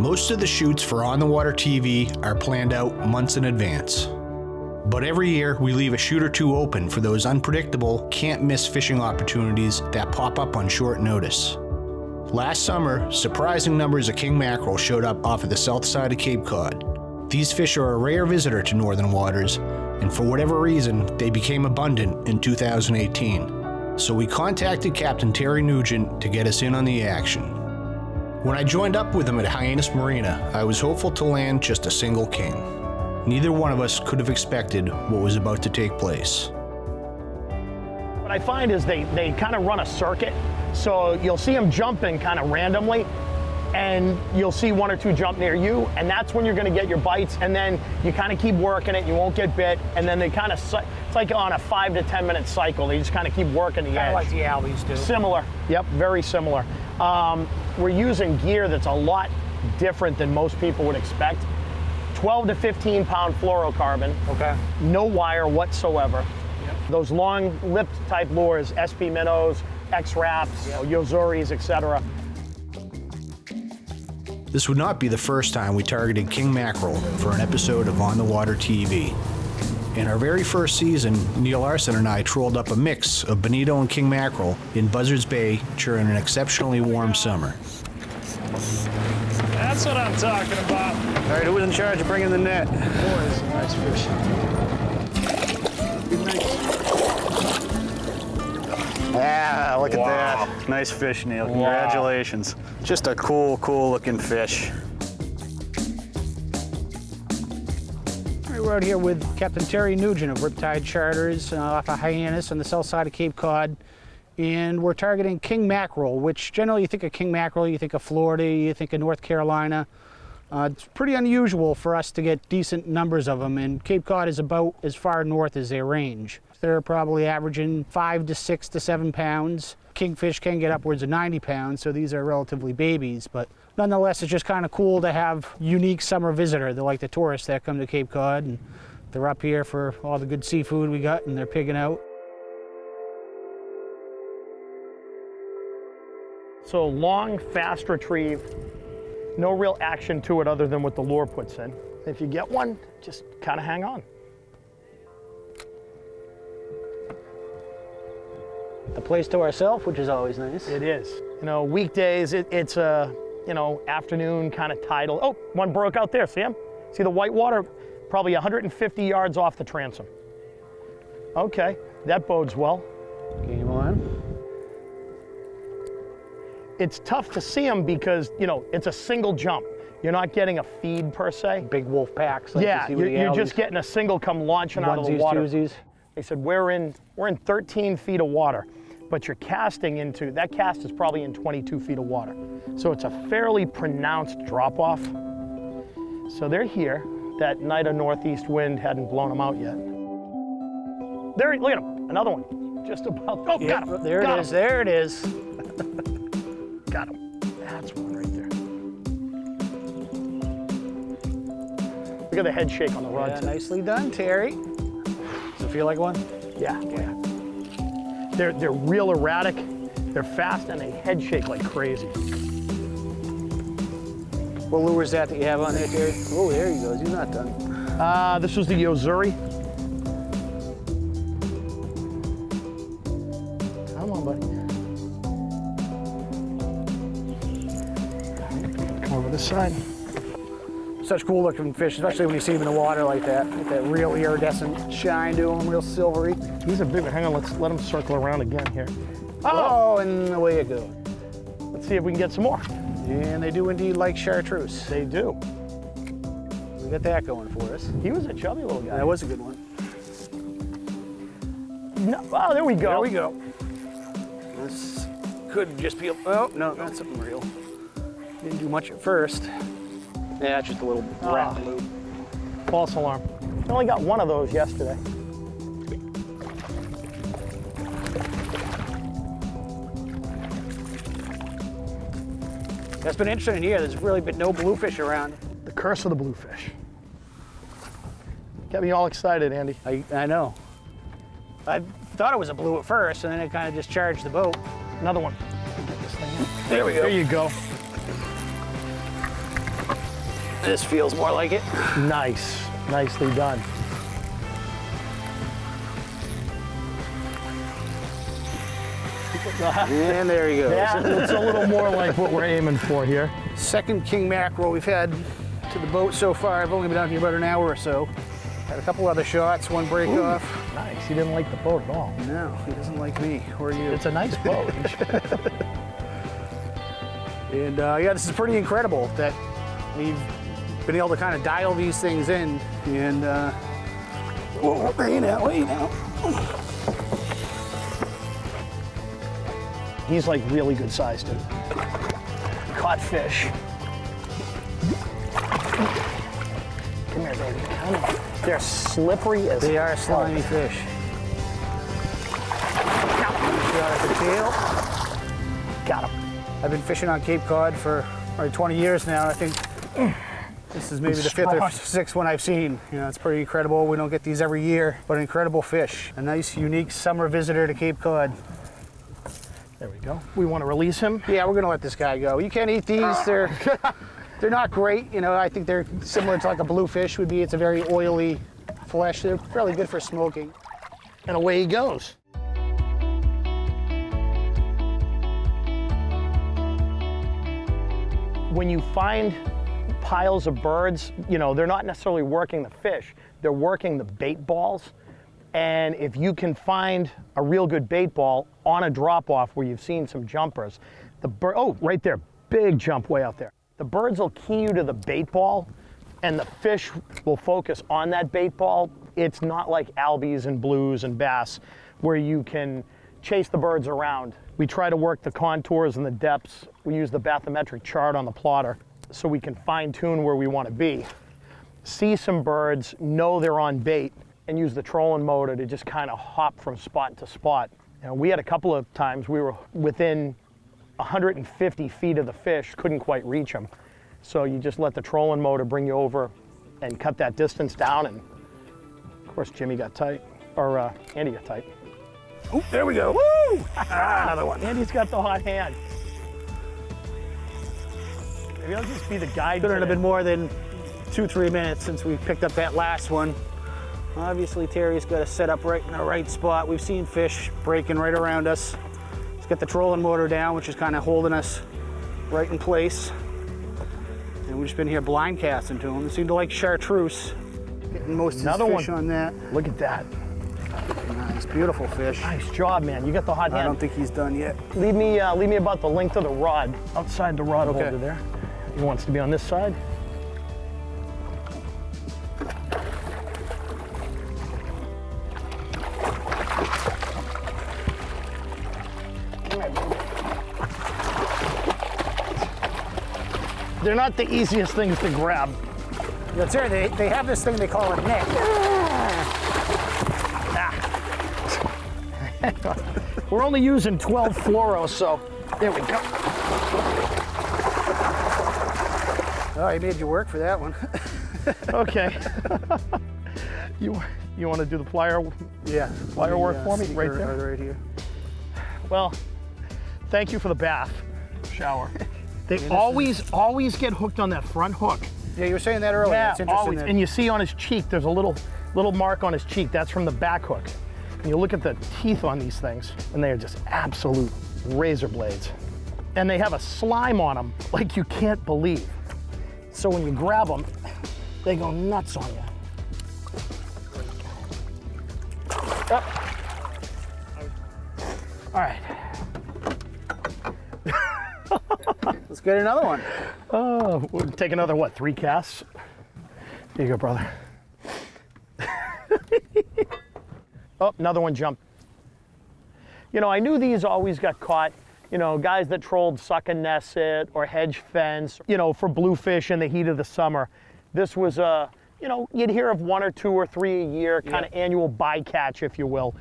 Most of the shoots for On The Water TV are planned out months in advance. But every year, we leave a shoot or two open for those unpredictable, can't-miss fishing opportunities that pop up on short notice. Last summer, surprising numbers of king mackerel showed up off of the south side of Cape Cod. These fish are a rare visitor to northern waters, and for whatever reason, they became abundant in 2018. So we contacted Captain Terry Nugent to get us in on the action. When I joined up with him at Hyannis Marina, I was hopeful to land just a single king. Neither one of us could have expected what was about to take place. What I find is they kind of run a circuit. So you'll see them jumping kind of randomly, and you'll see one or two jump near you, and that's when you're going to get your bites, and then you kind of keep working it, you won't get bit, and then they kind of, it's like on a 5 to 10 minute cycle, they just kind of keep working the edge. Kind of like the albies do. Similar, yep, very similar. We're using gear that's a lot different than most people would expect. 12 to 15 pound fluorocarbon, okay. No wire whatsoever. Yep. Those long lipped type lures, SP Minnows, X-Wraps, yep. Yozuris, etc. This would not be the first time we targeted king mackerel for an episode of On The Water TV. In our very first season, Neil Arson and I trolled up a mix of bonito and king mackerel in Buzzards Bay during an exceptionally warm summer. That's what I'm talking about. All right, who's in charge of bringing the net? Boy, this is a nice fish. Ah, look wow. at that. Nice fish, Neil. Wow. Congratulations. Just a cool, cool looking fish. All right, we're out here with Captain Terry Nugent of Riptide Charters off of Hyannis on the south side of Cape Cod. And we're targeting king mackerel, which generally you think of king mackerel, you think of Florida, you think of North Carolina. It's pretty unusual for us to get decent numbers of them, and Cape Cod is about as far north as they range. They're probably averaging 5 to 6 to 7 pounds. Kingfish can get upwards of 90 pounds, so these are relatively babies, but nonetheless, it's just kind of cool to have unique summer visitor. They're like the tourists that come to Cape Cod, and they're up here for all the good seafood we got, and they're pigging out. So long, fast retrieve, no real action to it other than what the lure puts in. If you get one, just kind of hang on. The place to ourselves, which is always nice. It is. You know, weekdays, it's a, you know, afternoon kind of tidal. Oh, one broke out there, see him? See the white water? Probably 150 yards off the transom. Okay, that bodes well. Game on. It's tough to see them because, you know, it's a single jump. You're not getting a feed per se. Big wolf packs. Like yeah, you're just getting a single come launching out of the water. Twosies. They said, we're in 13 feet of water, but you're casting into, that cast is probably in 22 feet of water. So it's a fairly pronounced drop off. So they're here. That night a northeast wind hadn't blown them out yet. There, look at them, another one. Just about, oh, yep, got him. There got it is, him. There it is. Got him. That's one right there. Look at the head shake on the rod. Yeah, nicely done, Terry. Does it feel like one? Yeah. Yeah. They're real erratic. They're fast and they head shake like crazy. What lure is that you have on there, Terry? Oh, there he goes. He's not done. This was the Yozuri. Come on, buddy. This side. Such cool looking fish, especially when you see them in the water like that, with that real iridescent shine to them, real silvery. He's a big one. Hang on, let's let him circle around again here. Oh, and away it goes. Let's see if we can get some more. And they do indeed like chartreuse. They do. We got that going for us. He was a chubby little guy. That was a good one. No, oh, there we go. There we go. This could just be a, oh, no, that's something real. Didn't do much at first. Yeah, just a little wrap loop. False alarm. I only got one of those yesterday. That's been interesting here. There's really been no bluefish around. The curse of the bluefish. Got me all excited, Andy. I know. I thought it was a blue at first, and then it kind of just charged the boat. Another one. Get this thing in. There we go. There you go. This feels more like it. Nice, nicely done. And there he goes. That looks a little more like what we're aiming for here. Second king mackerel we've had to the boat so far. I've only been out here about an hour or so. Had a couple other shots, one break off. Nice, he didn't like the boat at all. No, he doesn't like me or you. It's a nice boat. And yeah, this is pretty incredible that we've been able to kind of dial these things in. And, whoa, way now. He's like really good sized, dude. Caught fish. Come here, baby. Come on. They're slippery as hell. They are slimy fish. Got the tail. Got him. I've been fishing on Cape Cod for 20 years now. I think this is maybe the fifth or sixth one I've seen. You know, it's pretty incredible. We don't get these every year, but incredible fish. A nice, unique summer visitor to Cape Cod. There we go. We want to release him. Yeah, we're going to let this guy go. You can't eat these. They're not great. You know, I think they're similar to like a bluefish would be. It's a very oily flesh. They're really good for smoking. And away he goes. When you find piles of birds, you know, they're not necessarily working the fish. They're working the bait balls. And if you can find a real good bait ball on a drop-off where you've seen some jumpers, the bird, oh, right there, big jump way out there. The birds will key you to the bait ball, and the fish will focus on that bait ball. It's not like albies and blues and bass where you can chase the birds around. We try to work the contours and the depths. We use the bathymetric chart on the plotter so we can fine-tune where we want to be. See some birds, know they're on bait, and use the trolling motor to just kind of hop from spot to spot. And we had a couple of times we were within 150 feet of the fish, couldn't quite reach them. So you just let the trolling motor bring you over and cut that distance down. And of course, Jimmy got tight, or Andy got tight. Ooh, there we go. Woo! Another one. Andy's got the hot hand. Maybe I'll just be the guide. Couldn't have been more than 2-3 minutes since we picked up that last one. Obviously, Terry's got to set up right in the right spot. We've seen fish breaking right around us. He's got the trolling motor down, which is kind of holding us right in place. And we've just been here blind casting to them. They seem to like chartreuse. Getting most of his fish on that. Look at that. Nice, beautiful fish. Nice job, man. You got the hot hand. I don't think he's done yet. Leave me about the length of the rod. Outside the rod holder there. He wants to be on this side. They're not the easiest things to grab. That's right, they have this thing they call a net. Ah. We're only using 12 fluoro, so there we go. Oh, he made you work for that one. Okay. You want to do the plier? Yeah. Plier work for me right there? Right here. Well, thank you for the bath, shower. They always get hooked on that front hook. Yeah, you were saying that earlier. Yeah, always. And you see on his cheek, there's a little mark on his cheek. That's from the back hook. And you look at the teeth on these things, and they are just absolute razor blades. And they have a slime on them like you can't believe. So when you grab them, they go nuts on you. Oh. All right. Let's get another one. Oh, we'll take another, what, 3 casts? Here you go, brother. Oh, another one jumped. You know, I knew these always got caught. You know, guys that trolled suck and nesset or hedge fence, you know, for bluefish in the heat of the summer. This was a, you know, you'd hear of 1 or 2 or 3 a year, kind of annual bycatch, if you will.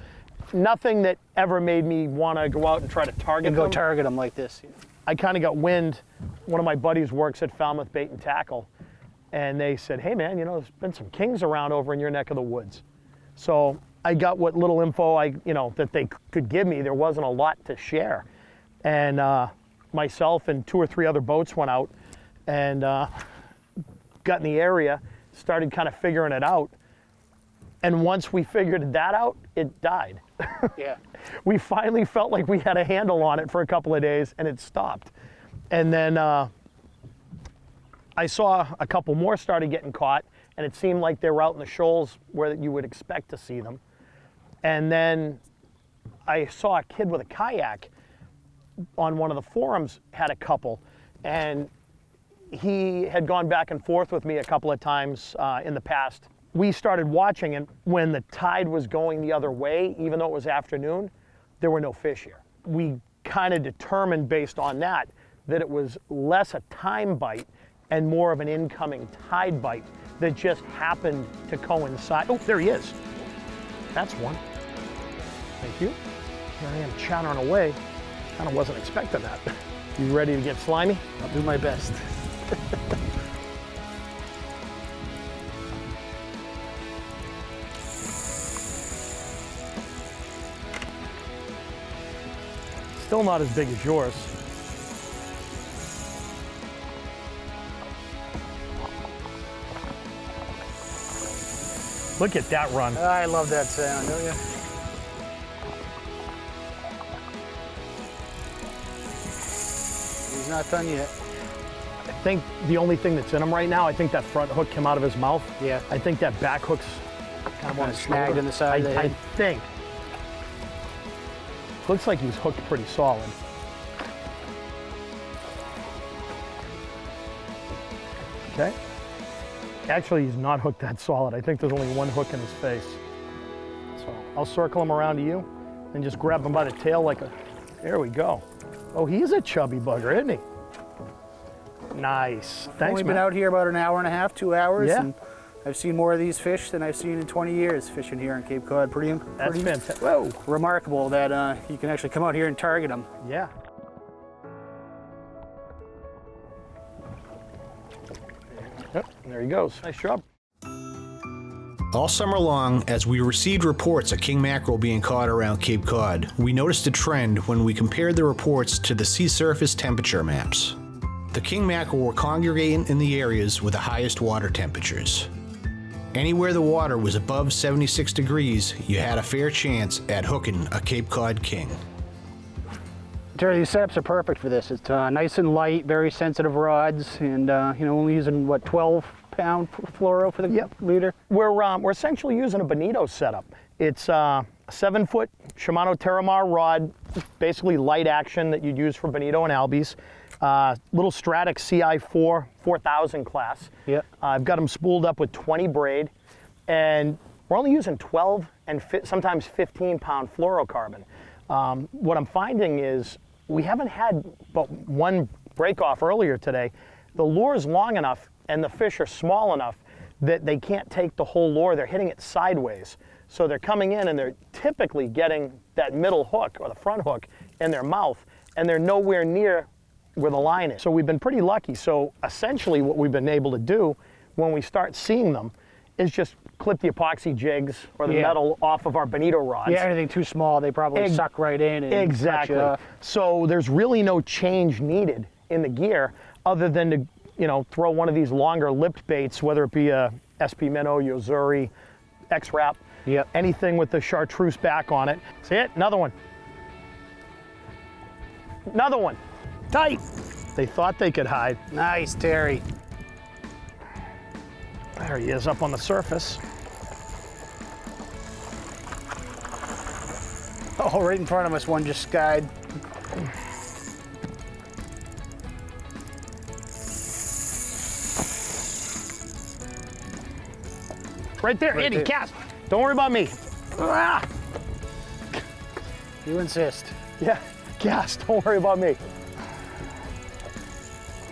Nothing that ever made me want to go out and try to target them. And go target them like this. You know? I kind of got wind. One of my buddies works at Falmouth Bait and Tackle, and they said, hey man, you know, there's been some kings around over in your neck of the woods. So I got what little info that they could give me. There wasn't a lot to share. And myself and 2 or 3 other boats went out, and got in the area, started kind of figuring it out. And once we figured that out, it died. Yeah. We finally felt like we had a handle on it for a couple of days, and it stopped. And then I saw a couple more started getting caught, and it seemed like they were out in the shoals where you would expect to see them. And then I saw a kid with a kayak on one of the forums had a couple, and he had gone back and forth with me a couple of times in the past. We started watching, and when the tide was going the other way, even though it was afternoon, there were no fish here. We kind of determined based on that that it was less a time bite and more of an incoming tide bite that just happened to coincide. Oh, there he is. That's one. Thank you. Here I am chattering away. Kind of wasn't expecting that. You ready to get slimy? I'll do my best. Still not as big as yours. Look at that run. I love that sound, don't you? He's not done yet. I think the only thing that's in him right now, I think that front hook came out of his mouth. Yeah. I think that back hook's kind of on his snagged in the side of the head. I think. Looks like he's hooked pretty solid. Okay. Actually, he's not hooked that solid. I think there's only one hook in his face. So I'll circle him around to you and just grab him by the tail like a, there we go. Oh, he's a chubby bugger, isn't he? Nice. Thanks, man. We've been out here about an hour and a half, 2 hours. Yeah. And I've seen more of these fish than I've seen in 20 years fishing here in Cape Cod. Pretty fantastic. Whoa. Remarkable that you can actually come out here and target them. Yeah. Yep, there he goes. Nice job. All summer long, as we received reports of king mackerel being caught around Cape Cod, we noticed a trend when we compared the reports to the sea surface temperature maps. The king mackerel were congregating in the areas with the highest water temperatures. Anywhere the water was above 76 degrees, you had a fair chance at hooking a Cape Cod king. Terry, these setups are perfect for this. It's nice and light, very sensitive rods, and you know, only using what, 12-pound fluoro for the leader. We're essentially using a Bonito setup. It's a 7-foot Shimano Terramar rod, basically light action that you'd use for Bonito and Albies. Little Stratix CI4 4000 class. Yep. I've got them spooled up with 20 braid, and we're only using 12 and sometimes 15-pound fluorocarbon. What I'm finding is we haven't had but one break off earlier today. The lure is long enough and the fish are small enough that they can't take the whole lure. They're hitting it sideways. So they're coming in and they're typically getting that middle hook or the front hook in their mouth, and they're nowhere near where the line is. So we've been pretty lucky. So essentially what we've been able to do when we start seeing them is just clip the epoxy jigs or the metal off of our Bonito rods. Yeah, anything too small, they probably suck right in. And exactly. So there's really no change needed in the gear other than to, you know, throw one of these longer lipped baits, whether it be a SP Minnow, Yozuri, X-Wrap, anything with the chartreuse back on it. See it? Another one. Another one. Tight. They thought they could hide. Nice, Terry. There he is up on the surface. Oh, right in front of us, one just skied. Right there, Andy, cast. Don't worry about me. Ah. You insist. Yeah, cast, don't worry about me.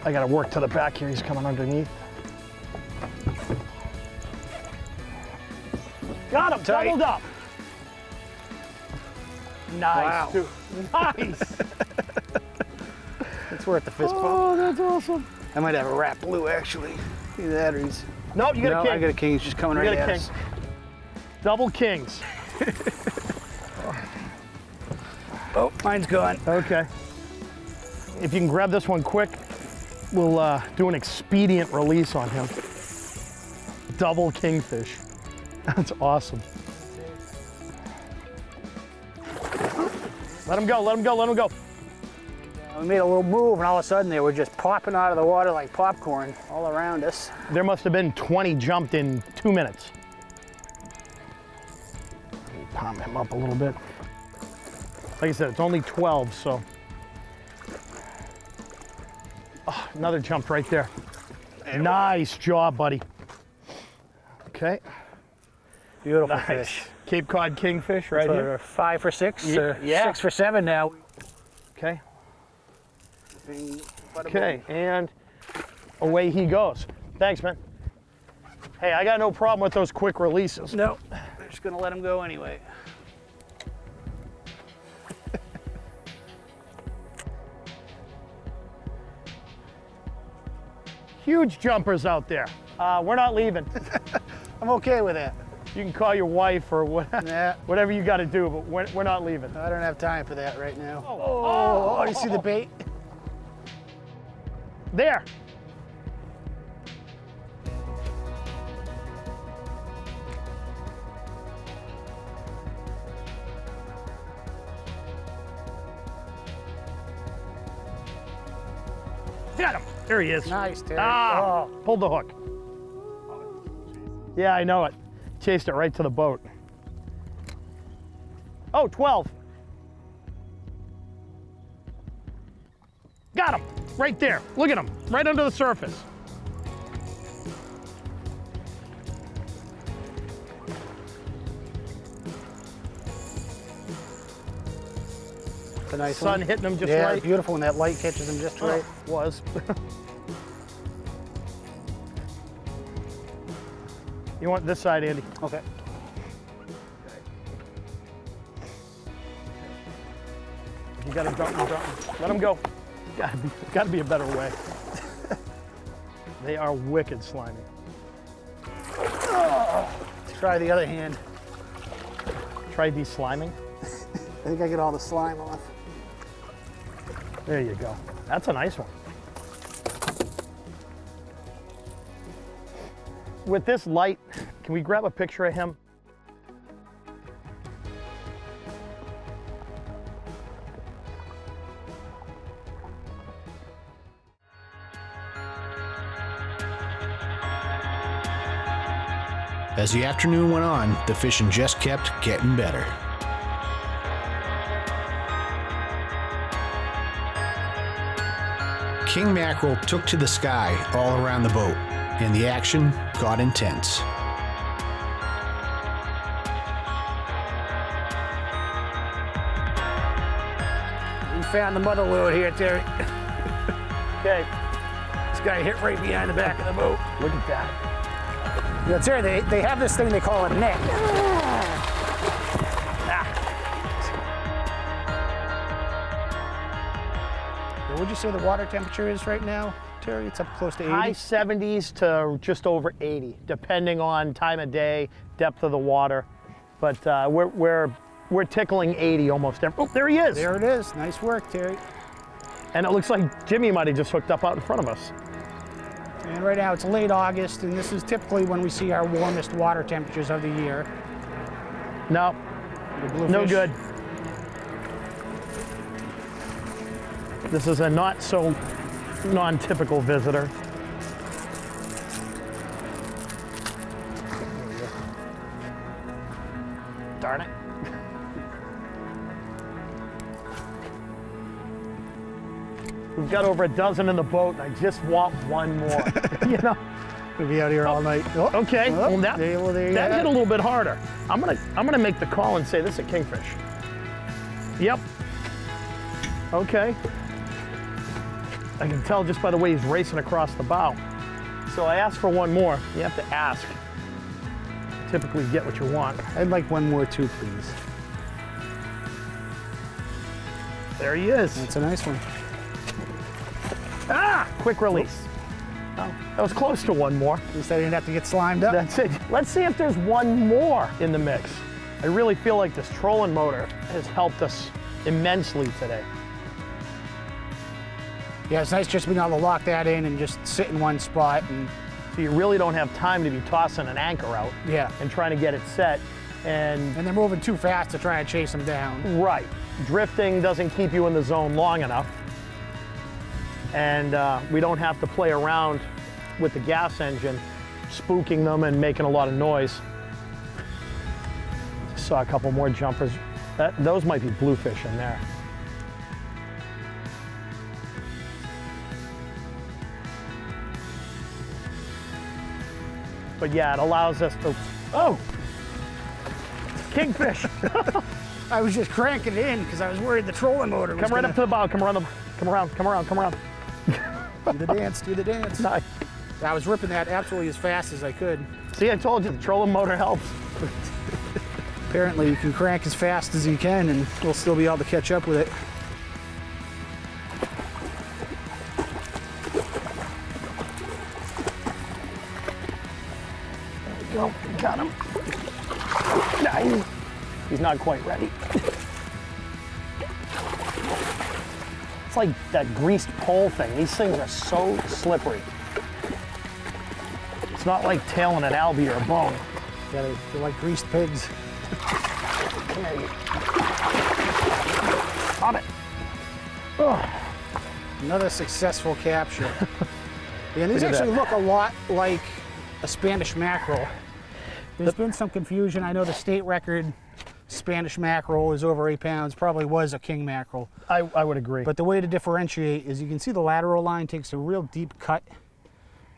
I gotta work to the back here, he's coming underneath. Got him, doubled up. Nice, dude. Nice. It's worth the fist bump. Oh, that's awesome. I might have a rat blue, actually. Either that or he's... Nope, you got a king. I got a king, he's just coming right at us. Double kings. Oh, mine's gone. Okay. If you can grab this one quick, we'll do an expedient release on him. double kingfish. That's awesome. Let them go, let them go, let them go. We made a little move and all of a sudden they were just popping out of the water like popcorn all around us. There must have been 20 jumped in 2 minutes. Pump him up a little bit. Like I said, it's only 12, so. Oh, another jump right there. Nice job, buddy. Okay. Beautiful nice. Fish. Cape Cod kingfish right here. 5 for 6, yeah. 6 for 7 now. Okay. Okay, and away he goes. Thanks, man. Hey, I got no problem with those quick releases. No, I'm just gonna let him go anyway. Huge jumpers out there. We're not leaving. I'm okay with that. You can call your wife or whatever you gotta do, but we're not leaving. I don't have time for that right now. Oh, oh, you see the bait? There. Got him. There he is. Nice, Terry. Ah, oh. Pulled the hook. Yeah, I know it. Chased it right to the boat. Oh, 12. Got him. Right there, look at him, right under the surface. That's a nice one. Sun hitting him just right. Yeah, beautiful, and that light catches him just right. Was. You want this side, Andy? Okay. You gotta dump him. Let him go. Gotta be a better way. They are wicked slimy. Oh, try the other hand. Try desliming. I think I get all the slime off. There you go. That's a nice one. With this light, can we grab a picture of him? As the afternoon went on, the fishing just kept getting better. King Mackerel took to the sky all around the boat, and the action got intense. We found the mother lode here, Terry. Okay. This guy hit right behind the back of the boat. Look at that. Yeah, Terry, they have this thing they call a net. Ah. What would you say the water temperature is right now, Terry? It's up close to 80? High 70s to just over 80, depending on time of day, depth of the water. But we're tickling 80 almost every. Oh, there he is! There it is. Nice work, Terry. And it looks like Jimmy might have just hooked up out in front of us. And right now it's late August, and this is typically when we see our warmest water temperatures of the year. No, no good. This is a not so non-typical visitor. Darn it. We've got over a dozen in the boat, and I just want one more, you know? We'll be out here all night. Oh, okay, oh, well, that hit a little bit harder. I'm gonna make the call and say this is a kingfish. Yep. Okay. I can tell just by the way he's racing across the bow. So I asked for one more. You have to ask. Typically get what you want. I'd like one more too, please. There he is. That's a nice one. Ah! Quick release. Oh, that was close to one more. At least I didn't have to get slimed up. That's it. Let's see if there's one more in the mix. I really feel like this trolling motor has helped us immensely today. Yeah, it's nice just being able to lock that in and just sit in one spot and So you really don't have time to be tossing an anchor out and trying to get it set. And they're moving too fast to try and chase them down. Right. Drifting doesn't keep you in the zone long enough. And we don't have to play around with the gas engine, spooking them and making a lot of noise. Saw a couple more jumpers. Those might be bluefish in there. But yeah, it allows us to, oh! Kingfish! I was just cranking it in because I was worried the trolling motor was Come right up to the bow, come around. do the dance. Nice. I was ripping that absolutely as fast as I could. See, I told you, the trolling motor helps. Apparently you can crank as fast as you can and we'll still be able to catch up with it. There we go, got him. Nice. He's not quite ready. It's like that greased pole thing. These things are so slippery. It's not like tailing an albie or a bone. Yeah, they're like greased pigs. Come here, you. Pop it. Oh. Another successful capture. Yeah, these actually look a lot like a Spanish mackerel. There's been some confusion. I know the state record Spanish mackerel is over 8 pounds, probably was a king mackerel. I would agree. But the way to differentiate is you can see the lateral line takes a real deep cut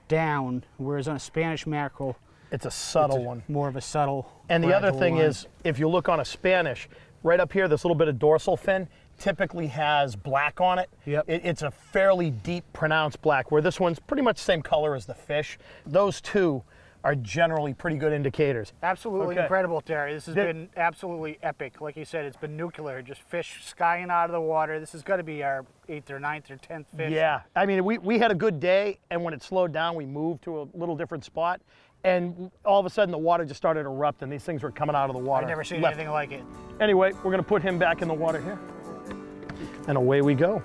down, whereas on a Spanish mackerel, it's a subtle one. More of a subtle. And the other thing is, if you look on a Spanish, right up here, this little bit of dorsal fin typically has black on it. Yep. It's a fairly deep, pronounced black, where this one's pretty much the same color as the fish. Those two are generally pretty good indicators. Absolutely incredible, Terry. This has been absolutely epic. Like you said, it's been nuclear, just fish skying out of the water. This has got to be our 8th or 9th or 10th fish. Yeah, I mean, we had a good day, and when it slowed down, we moved to a little different spot. And all of a sudden, the water just started erupting. These things were coming out of the water. I've never seen anything like it. Anyway, we're going to put him back in the water here. And away we go.